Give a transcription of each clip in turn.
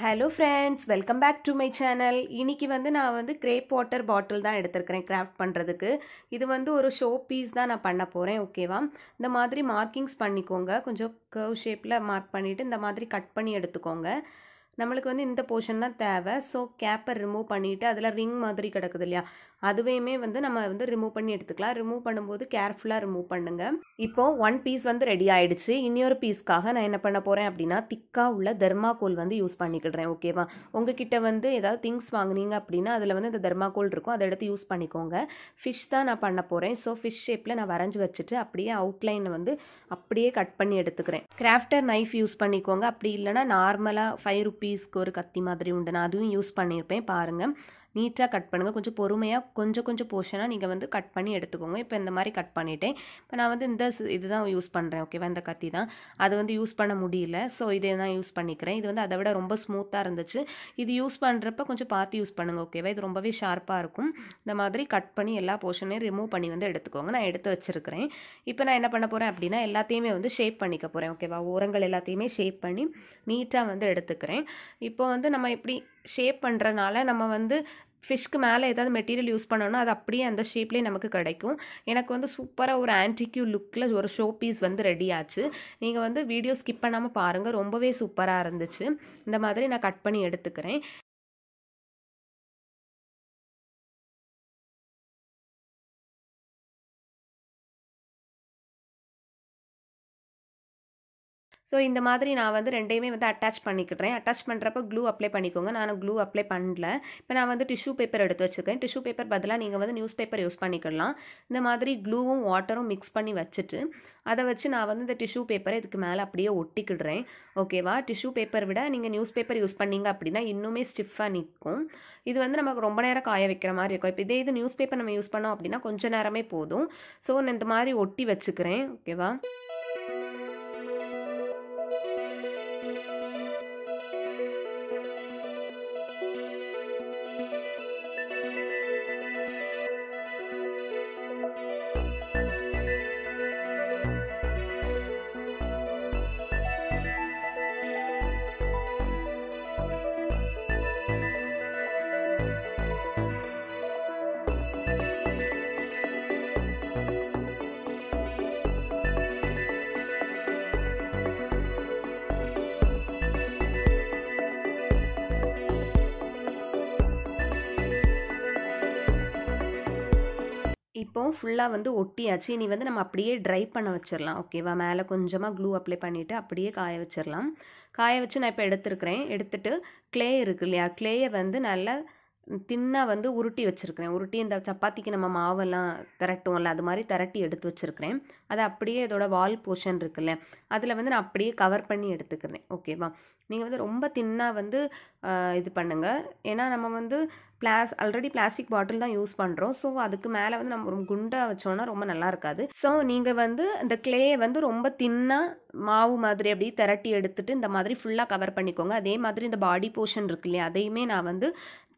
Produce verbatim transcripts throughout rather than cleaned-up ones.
Hello friends welcome back to my channel इनकी वो ना वो क्रेप वाटर बॉटल தான் எடுத்துக்கறேன் கிராஃப்ட் பண்றதுக்கு இது வந்து ஒரு ஷோ பீஸ் தான் நான் பண்ண போறேன் ஓகேவா இந்த மாதிரி மார்க்கிங்ஸ் பண்ணிக்கோங்க கொஞ்சம் கர்வ் ஷேப்ல மார்க் பண்ணிட்டு இந்த மாதிரி கட் பண்ணி எடுத்துக்கோங்க நம்மளுக்கு வந்து இந்த போஷன் தான் தேவை சோ கேப்பர் ரிமூவ் பண்ணிட்டு அதுல ரிங் மாதிரி கிடக்குது இல்லையா அதுவேமே வந்து நம்ம வந்து ரிமூவ் பண்ணி எடுத்துக்கலாம் ரிமூவ் பண்ணும்போது கேர்ஃபுல்லா ரிமூவ் பண்ணுங்க இப்போ one piece வந்து ரெடி ஆயிடுச்சு இன்னி ஒரு பீஸ்க்காக நான் என்ன பண்ண போறேன் அப்படினா திக்கா உள்ள தர்மாகோல் வந்து யூஸ் பண்ணிக்கிறேன் ஓகேவா உங்ககிட்ட வந்து ஏதாவது things வாங்குனீங்க அப்படினா அதுல வந்து இந்த தர்மாகோல் இருக்கும் அதை எடுத்து யூஸ் பண்ணிக்கோங்க fish தான் நான் பண்ண போறேன் சோ fish shapeல நான் வரைஞ்சு வச்சிட்டு அப்படியே அவுட்லைன் வந்து அப்படியே கட் பண்ணி எடுத்துக்கிறேன் crafter knife யூஸ் பண்ணிக்கோங்க அப்படி இல்லனா நார்மலா five rupees பீஸ்க்கு ஒரு கத்தி மாதிரி உண்டு நான் அதுவும் யூஸ் பண்ணிருப்பேன் பாருங்க नीटा कट पड़ेंगे कुछ पोरुमेया कुछ कुछ पोर्शन नहीं वो कट पड़ी एड़कों इन मारे कट पड़े ना वो इतना यूस पड़े ओकेवा कति अब यूस पड़ मुड़ल सो इतना यूस पड़े वो रोम स्मूता यूस पड़े कुछ पात यूस पड़ूंग ओकेवा रोमे शार्पा मारे कट पड़ी एल पोर्शन रिमूव पड़ी वो एड़को ना एचरें इन ना पड़पे अब एल्तेमें वो शेप पड़े ओकेवा ओरमें शेप पड़ी नीटा वो एड़कें इतना नम्बर इप्ली शेप पड़े नम्बर वो ஃபிஷ்க்கு மேல ஏதாவது மெட்டீரியல் யூஸ் பண்ணனும்னா அது அப்படியே அந்த ஷேப்லயே நமக்கு கிடைக்கும் எனக்கு வந்து சூப்பரா ஒரு ஆன்டிக்யூ லுக்ல ஒரு ஷோ பீஸ் வந்து ரெடி ஆச்சு நீங்க வந்து வீடியோ ஸ்கிப் பண்ணாம பாருங்க ரொம்பவே சூப்பரா இருந்துச்சு இந்த மாதிரி நான் கட் பண்ணி எடுத்துக்கிறேன் सो इत मादी ना वो रेमे वो अटैच पड़े अटैच पड़े ग्लू अप्ले पड़को ना ग्लू अप्ले पड़े ना वो टिश्यू पेपर एड़े टिश्यू पेपर बदला वो न्यूज़ पेपर यूस पड़े ग्लू वाटर मिक्स पड़ी वैसे अच्छे ना वो टिश्यू पेपर इतने मेल अब ओटिकें ओकेवा टिश्यू पेपर विडें न्यूज़ पेपर यूस पड़ी अब इनमें स्टिफा निकल इत वो नमक रोम नेर काय वारे इतने न्यूज़ पेपर नम्बर यूस पड़ो अब कुछ नेरमे सो मारे ओटी वचुकें ओकेवा இப்போ ஃபுல்லா வந்து ஒட்டியாச்சு இனி வந்து நம்ம அப்படியே ட்ரை பண்ண வச்சிரலாம் ஓகேவா மேலே கொஞ்சமா க்ளூ அப்ளை பண்ணிட்டு அப்படியே காய வச்சிரலாம் காய வச்சு நான் இப்போ எடுத்துக்கறேன் எடுத்துட்டு க்ளே இருக்குலையா க்ளேயை வந்து நல்லா தின்னா வந்து உருட்டி வச்சிருக்கேன் உருட்டி இந்த சப்பாத்திக்கு நம்ம மாவெல்லாம் திரட்டுவோம்ல அது மாதிரி திரட்டி எடுத்து வச்சிருக்கேன் அது அப்படியே இதோட வால் போஷன் இருக்குல அதுல வந்து நான் அப்படியே கவர் பண்ணி எடுத்துக்கறேன் ஓகேவா நீங்க வந்து ரொம்ப தின்னா வந்து இது பண்ணுங்க ஏனா நம்ம வந்து பிளாஸ் ஆல்ரெடி பிளாஸ்டிக் பாட்டில் தான் யூஸ் பண்றோம் சோ அதுக்கு மேல வந்து நம்ம ரொம்ப குண்டா வச்சோம்னா ரொம்ப நல்லா இருக்காது சோ நீங்க வந்து அந்த க்ளே வந்து ரொம்ப தின்னா மாவு மாதிரி அப்படியே திரட்டி எடுத்துட்டு இந்த மாதிரி ஃபுல்லா கவர் பண்ணிக்கோங்க அதே மாதிரி இந்த பாடி போஷன் இருக்குல அதையுமே நான் வந்து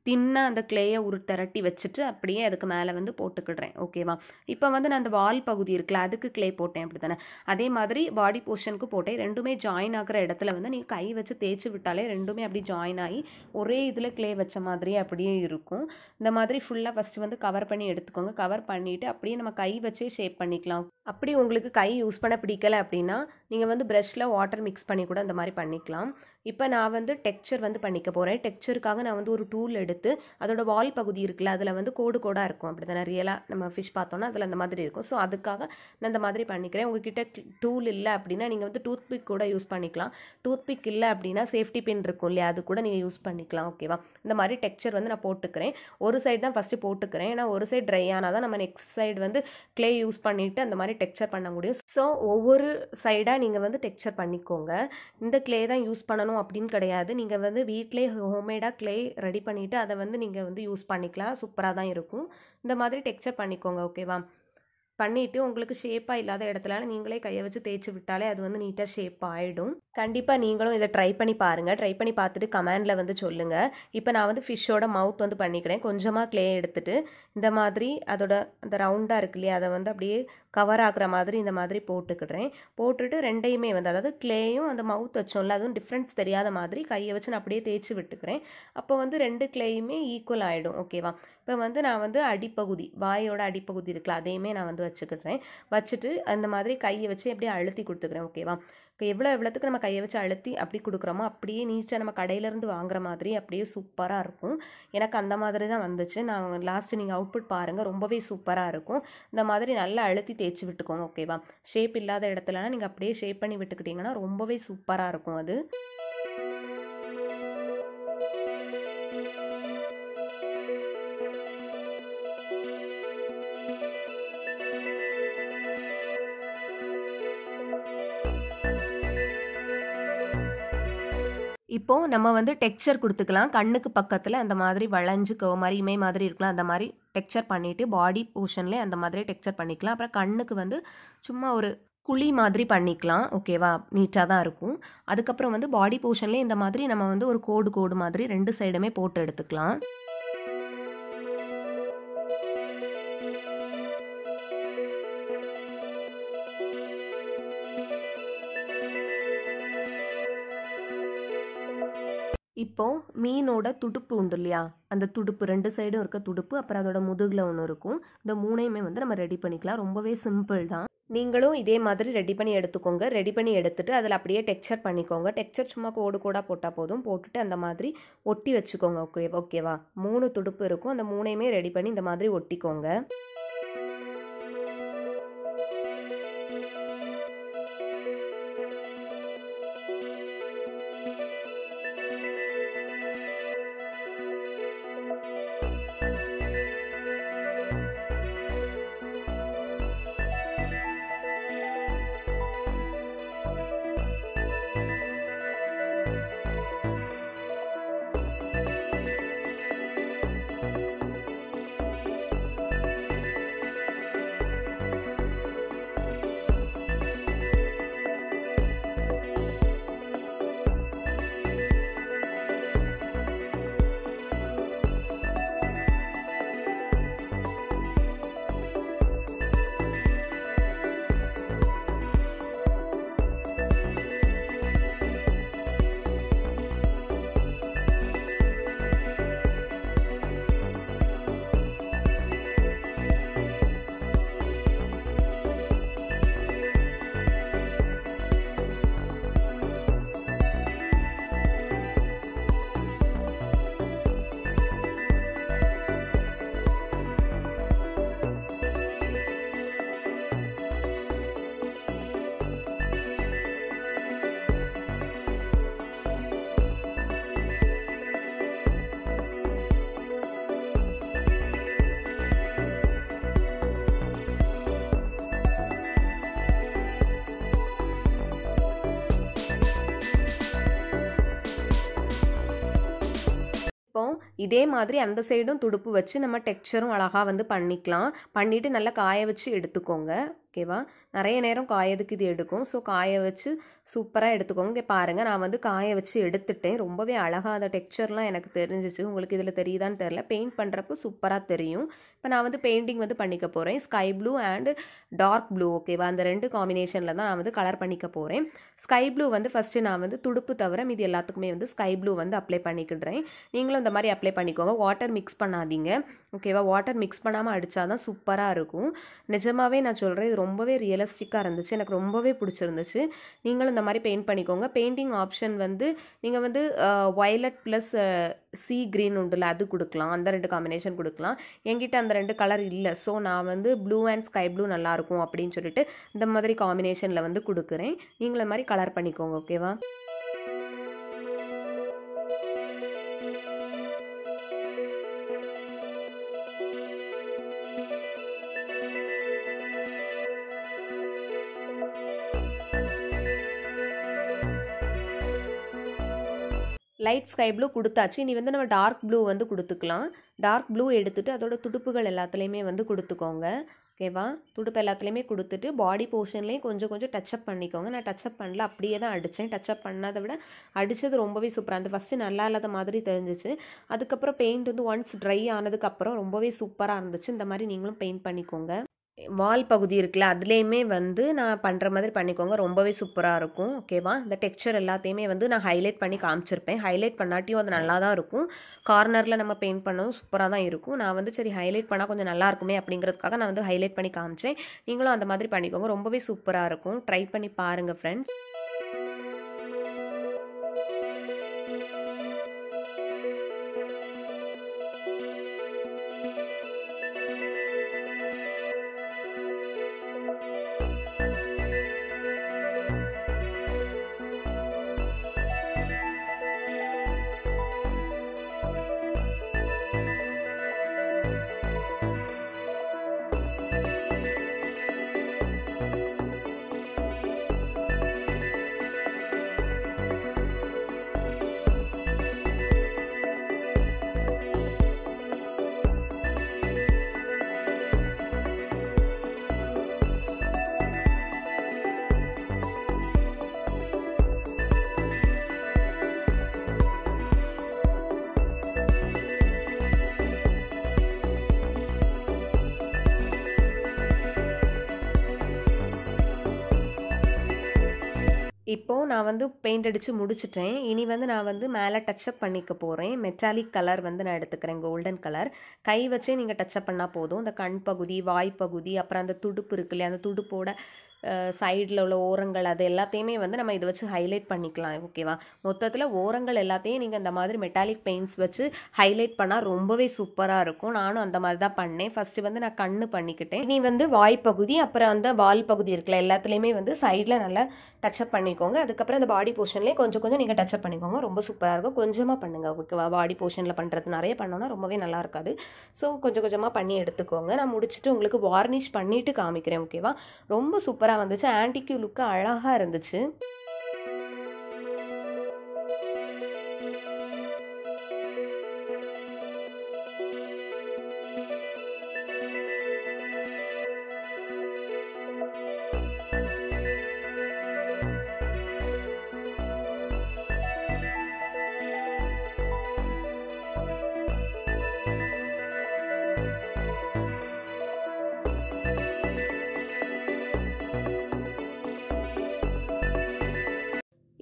தின்னா அந்த க்ளேயை ஒரு திரட்டி வச்சிட்டு அப்படியே அதுக்கு மேல வந்து போட்டுக்கிடுறேன் ஓகேவா இப்போ வந்து நான் அந்த வால் பகுதி இருக்குல அதுக்கு க்ளே போட்டேன் அப்படிதானே அதே மாதிரி பாடி போஷனுக்கு போட்டேன் ரெண்டுமே ஜாயின் ஆகற இடத்துல வந்து நீ கை வச்சு தேய்ச்சி விட்டாலே ரெண்டுமே அப்படியே ஜாயின் ஆகி ஒரே இதுல க்ளே வச்ச மாதிரி அப்படியே இருக்கும் இந்த மாதிரி ஃபுல்லா ஃபர்ஸ்ட் வந்து கவர் பண்ணி எடுத்துக்கோங்க கவர் பண்ணிட்டு அப்படியே நம்ம கை வச்சே ஷேப் பண்ணிக்கலாம் அப்படி உங்களுக்கு கை யூஸ் பண்ண பிடிக்கல அப்படினா நீங்க வந்து பிரஷ்ல வாட்டர் மிக்ஸ் பண்ணி கூட அந்த மாதிரி பண்ணிக்கலாம் இப்போ நான் வந்து டெக்ஸ்சர் வந்து பண்ணிக்க போறேன் டெக்ஸ்சர்க்காக நான் வந்து ஒரு டூல் எடுத்து அதோட வால் பகுதி இருக்குல அதுல வந்து கோடு கோடா இருக்கும் அப்படிதான ரியலா நம்ம ஃபிஷ் பார்த்தோம்னா அதுல அந்த மாதிரி இருக்கும் சோ அதுக்காக நான் இந்த மாதிரி பண்ணிக்கிறேன் உங்ககிட்ட டூல் இல்ல அப்படினா நீங்க வந்து டூத் பிக் கூட யூஸ் பண்ணிக்கலாம் டூத் பிக் இல்ல அப்படினா சேஃப்டி பின் இருக்கும் இல்லையா அது கூட நீங்க யூஸ் பண்ணிக்கலாம் ஓகேவா இந்த மாதிரி டெக்ஸ்சர் வந்து நான் போட்டுக்கிறேன் ஒரு சைடு தான் ஃபர்ஸ்ட் போட்டுக்கிறேன் ஏனா ஒரு சைடு ட்ரை ஆனா தான் நம்ம நெக்ஸ்ட் சைடு வந்து க்ளே யூஸ் பண்ணிட்டு அந்த மாதிரி டெக்ஸ்சர் பண்ண முடியும் சோ ஒவ்வொரு சைடா நீங்க வந்து டெக்ஸ்சர் பண்ணிக்கோங்க இந்த க்ளே தான் யூஸ் பண்ணனும் அப்படிን கிடையாது நீங்க வந்து வீட்லயே ஹோம்மேடா க்ளே ரெடி பண்ணிட்டு அத வந்து நீங்க வந்து யூஸ் பண்ணிக்கலாம் சூப்பரா தான் இருக்கும் இந்த மாதிரி டெக்ஸ்சர் பண்ணிக்கோங்க ஓகேவா பண்ணிட்டு உங்களுக்கு ஷேப்பா இல்லாத இடத்துல நீங்களே கைய வச்சு தேய்ச்சி விட்டாலே அது வந்து நீட்டா ஷேப் ஆயிடும் கண்டிப்பா நீங்களும் இத ட்ரை பண்ணி பாருங்க ட்ரை பண்ணி பார்த்துட்டு கமெண்ட்ல வந்து சொல்லுங்க இப்போ நான் வந்து ஃபிஷ்ஷோட மவுத் வந்து பண்ணிக்கிறேன் கொஞ்சமா க்ளே எடுத்துட்டு இந்த மாதிரி அதோட அந்த ரவுண்டா இருக்குல அத வந்து அப்படியே கவர் ஆகுற மாதிரி இந்த மாதிரி போட்டுக்கிறேன். போட்டுட்டு ரெண்டையுமே வந்து அதாவது கிளேயும் அந்த மவுத் வச்சோம்ல அதுவும் டிஃப்ரென்ஸ் தெரியாத மாதிரி கையை வச்சு நான் அப்படியே தேய்ச்சி விட்டுக்கிறேன். அப்போ வந்து ரெண்டு கிளேயுமே ஈக்குவல் ஆகிடும். ஓகேவா, இப்போ வந்து நான் வந்து அடிப்பகுதி வாயோட அடிப்பகுதி இருக்குல்ல அதையுமே நான் வந்து வச்சுக்கிட்டுறேன். வச்சுட்டு அந்த மாதிரி கையை வச்சு எப்படியே அழுத்தி கொடுத்துக்கிறேன். ஓகேவா, எவ்வளோ எவ்வளோத்துக்கு நம்ம கையை வச்சு அழுத்தி அப்படி கொடுக்குறோமோ அப்படியே நீட்டாக நம்ம கடையிலேருந்து வாங்குற மாதிரி அப்படியே சூப்பராக இருக்கும். எனக்கு அந்த மாதிரி தான் வந்துச்சு. நான் லாஸ்ட்டு நீங்கள் அவுட்புட் பாருங்கள், ரொம்பவே சூப்பராக இருக்கும். இந்த மாதிரி நல்லா அழுத்தி தேய்ச்சி விட்டுக்கோங்க. ஓகேவா, ஷேப் இல்லாத இடத்துலனா நீங்கள் அப்படியே ஷேப் பண்ணி விட்டுக்கிட்டிங்கன்னா ரொம்பவே சூப்பராக இருக்கும் அது. இப்போது நம்ம வந்து டெக்ஸ்சர் கொடுத்துக்கலாம். கண்ணுக்கு பக்கத்தில் அந்த மாதிரி வளைஞ்சு கோ மாதிரி இமை மாதிரி இருக்கலாம், அந்த மாதிரி டெக்ஸ்சர் பண்ணிவிட்டு பாடி போர்ஷன்லேயே அந்த மாதிரி டெக்ஸ்சர் பண்ணிக்கலாம். அப்புறம் கண்ணுக்கு வந்து சும்மா ஒரு குழி மாதிரி பண்ணிக்கலாம். ஓகேவா, நீட்டாக தான் இருக்கும். அதுக்கப்புறம் வந்து பாடி போர்ஷன்லேயே இந்த மாதிரி நம்ம வந்து ஒரு கோடு கோடு மாதிரி ரெண்டு சைடுமே போட்டு எடுத்துக்கலாம். இப்போது மீனோட துடுப்பு உண்டு இல்லையா, அந்த துடுப்பு ரெண்டு சைடும் இருக்க துடுப்பு அப்புறம் அதோட முதுகில் ஒன்று இருக்கும். இந்த மூணையுமே வந்து நம்ம ரெடி பண்ணிக்கலாம். ரொம்பவே சிம்பிள் தான். நீங்களும் இதே மாதிரி ரெடி பண்ணி எடுத்துக்கோங்க. ரெடி பண்ணி எடுத்துகிட்டு அதில் அப்படியே டெக்ஸ்சர் பண்ணிக்கோங்க. டெக்ஸ்சர் சும்மா கோடு கோடாக போட்டால் போதும். போட்டுட்டு அந்த மாதிரி ஒட்டி வச்சுக்கோங்க. ஓகே ஓகேவா மூணு துடுப்பு இருக்கும், அந்த மூணையுமே ரெடி பண்ணி இந்த மாதிரி ஒட்டிக்கோங்க. இதே மாதிரி அந்த சைடும் துடுப்பு வச்சு நம்ம டெக்ஸ்சரும் அழகாக வந்து பண்ணிக்கலாம். பண்ணிவிட்டு நல்லா காய வச்சு எடுத்துக்கோங்க. ஓகேவா, நிறைய நேரம் காயதுக்கு இது எடுக்கும். ஸோ காய வச்சு சூப்பராக எடுத்துக்கோங்க. இங்கே பாருங்கள், நான் வந்து காய வச்சு எடுத்துட்டேன். ரொம்பவே அழகாக அந்த டெக்ஸ்சர்லாம் எனக்கு தெரிஞ்சிச்சு. உங்களுக்கு இதில் தெரியுதான்னு தெரில. பெயிண்ட் பண்ணுறப்போ சூப்பராக தெரியும். இப்போ நான் வந்து பெயிண்டிங் வந்து பண்ணிக்க போகிறேன். Sky blue and dark blue. ஓகேவா, அந்த ரெண்டு காம்பினேஷனில் தான் நான் வந்து கலர் பண்ணிக்க போகிறேன். ஸ்கை ப்ளூ வந்து ஃபஸ்ட்டு நான் வந்து துடுப்பு தவிர மீது எல்லாத்துக்குமே வந்து ஸ்கை ப்ளூ வந்து அப்ளை பண்ணிக்கிடுறேன். நீங்களும் இந்த மாதிரி அப்ளை பண்ணிக்கோங்க. வாட்டர் மிக்ஸ் பண்ணாதீங்க. ஓகேவா, வாட்டர் மிக்ஸ் பண்ணாமல் அடித்தாதான் சூப்பராக இருக்கும். நிஜமாகவே நான் சொல்கிறேன், ரொம்பவே ரியலிஸ்டிக்காக இருந்துச்சு. எனக்கு ரொம்பவே பிடிச்சிருந்துச்சு. நீங்களும் இந்த மாதிரி பெயிண்ட் பண்ணிக்கோங்க. பெயிண்டிங் ஆப்ஷன் வந்து நீங்கள் வந்து வயலட் ப்ளஸ் சீ க்ரீன் உண்டுல அது கொடுக்கலாம். அந்த ரெண்டு காம்பினேஷன் கொடுக்கலாம். என்கிட்ட அந்த ரெண்டு கலர் இல்லை. ஸோ நான் வந்து ப்ளூ அண்ட் ஸ்கை ப்ளூ நல்லாயிருக்கும் அப்படின்னு சொல்லிட்டு இந்த மாதிரி காம்பினேஷனில் வந்து கொடுக்குறேன். நீங்களும் இந்த மாதிரி கலர் பண்ணிக்கோங்க. ஓகேவா, லைட் ஸ்கை ப்ளூ கொடுத்தாச்சு. இனி வந்து நம்ம டார்க் ப்ளூ வந்து கொடுத்துக்கலாம். டார்க் ப்ளூ எடுத்துகிட்டு அதோட துடுப்புகள் எல்லாத்துலேயுமே வந்து கொடுத்துக்கோங்க. ஓகேவா, துடுப்பு எல்லாத்துலேயுமே கொடுத்துட்டு பாடி போர்ஷன்லேயும் கொஞ்சம் கொஞ்சம் டச்சப் பண்ணிக்கோங்க. நான் டச்சப் பண்ணல, அப்படியே தான் அடித்தேன். டச்சப் பண்ணதை விட அடித்தது ரொம்பவே சூப்பராக இருந்தது. ஃபஸ்ட்டு நல்லா இல்லாத மாதிரி தெரிஞ்சிச்சு. அதுக்கப்புறம் பெயிண்ட் வந்து ஒன்ஸ் ட்ரை ஆனதுக்கப்புறம் ரொம்பவே சூப்பராக இருந்துச்சு. இந்த மாதிரி நீங்களும் பெயிண்ட் பண்ணிக்கோங்க. வால் பகுதி இருக்குல்ல அதுலேயுமே வந்து நான் பண்ணுற மாதிரி பண்ணிக்கோங்க. ரொம்பவே சூப்பராக இருக்கும். ஓகேவா, இந்த டெக்ஸ்சர் எல்லாத்தையுமே வந்து நான் ஹைலைட் பண்ணி காமிச்சிருப்பேன். ஹைலைட் பண்ணாட்டியும் அது நல்லா தான் இருக்கும். கார்னரில் நம்ம பெயிண்ட் பண்ணவும் சூப்பராக தான் இருக்கும். நான் வந்து சரி ஹைலைட் பண்ணால் கொஞ்சம் நல்லா இருக்குமே அப்படிங்கிறதுக்காக நான் வந்து ஹைலைட் பண்ணி காமிச்சேன். நீங்களும் அந்த மாதிரி பண்ணிக்கோங்க, ரொம்பவே சூப்பராக இருக்கும். ட்ரை பண்ணி பாருங்கள் ஃப்ரெண்ட்ஸ். இப்போது நான் வந்து பெயிண்ட் அடித்து முடிச்சிட்டேன். இனி வந்து நான் வந்து மேலே டச்சப் பண்ணிக்க போகிறேன். மெட்டாலிக் கலர் வந்து நான் எடுத்துக்கிறேன், கோல்டன் கலர். கை வச்சே நீங்கள் டச்சப் பண்ணால் போதும். இந்த கண் பகுதி, வாய் பகுதி, அப்புறம் அந்த துடுப்பு இருக்கு இல்லையா, அந்த துடுப்போட சைடில் உள்ள ஓரங்கள் அது எல்லாத்தையுமே வந்து நம்ம இதை வச்சு ஹைலைட் பண்ணிக்கலாம். ஓகேவா, மொத்தத்தில் ஓரங்கள் எல்லாத்தையும் நீங்கள் இந்த மாதிரி மெட்டாலிக் பெயிண்ட்ஸ் வச்சு ஹைலைட் பண்ணால் ரொம்பவே சூப்பராக இருக்கும். நானும் அந்த மாதிரி தான் பண்ணேன். ஃபஸ்ட்டு வந்து நான் கண் பண்ணிக்கிட்டேன். இனி வந்து வாய் பகுதி, அப்புறம் அந்த வால் பகுதி இருக்குல்ல எல்லாத்துலேயுமே வந்து சைடில் நல்லா டச்சப் பண்ணிக்கோங்க. அதுக்கப்புறம் அந்த பாடி போர்ஷன்லேயே கொஞ்சம் கொஞ்சம் நீங்கள் டச்சப் பண்ணிக்கோங்க. ரொம்ப சூப்பராக இருக்கும். கொஞ்சமாக பண்ணுங்கள். ஓகேவா, பாடி போர்ஷனில் பண்ணுறது நிறைய பண்ணோன்னா ரொம்பவே நல்லா இருக்காது. ஸோ கொஞ்சம் கொஞ்சமாக பண்ணி எடுத்துக்கோங்க. நான் முடிச்சுட்டு உங்களுக்கு வார்னிஷ் பண்ணிவிட்டு காமிக்கிறேன். ஓகேவா, ரொம்ப சூப்பராக வந்துச்சு. ஆன்டிக்யூ லுக்கு அழகா இருந்துச்சு.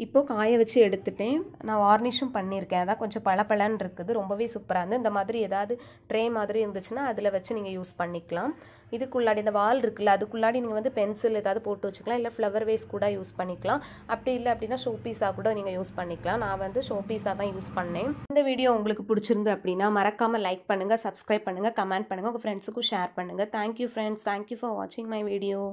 இப்போது காய வச்சு எடுத்துட்டேன். நான் வார்னிஷும் பண்ணியிருக்கேன். அதான் கொஞ்சம் பளபளன்னு இருக்குது. ரொம்பவே சூப்பராக இருந்து இந்த மாதிரி ஏதாவது ட்ரே மாதிரி இருந்துச்சுன்னா அதில் வச்சு நீங்கள் யூஸ் பண்ணிக்கலாம். இதுக்குள்ளாடி இந்த வால் இருக்குல்ல அதுக்குள்ளாடி நீங்கள் வந்து பென்சில் ஏதாவது போட்டு வச்சுக்கலாம். இல்லை ஃப்ளவர் வேஸ் கூட யூஸ் பண்ணிக்கலாம். அப்படி இல்லை அப்படின்னா ஷோபீஸாக கூட நீங்கள் யூஸ் பண்ணிக்கலாம். நான் வந்து ஷோபீஸாக தான் யூஸ் பண்ணேன். இந்த வீடியோ உங்களுக்கு பிடிச்சிருந்து அப்படின்னா மறக்காமல் லைக் பண்ணுங்கள், சப்ஸ்கிரைப் பண்ணுங்கள், கமெண்ட் பண்ணுங்கள், உங்கள் ஃப்ரெண்ட்ஸுக்கும் ஷேர் பண்ணுங்கள். Thank you friends. தேங்க்யூ ஃபார் வாட்சிங் மை வீடியோ.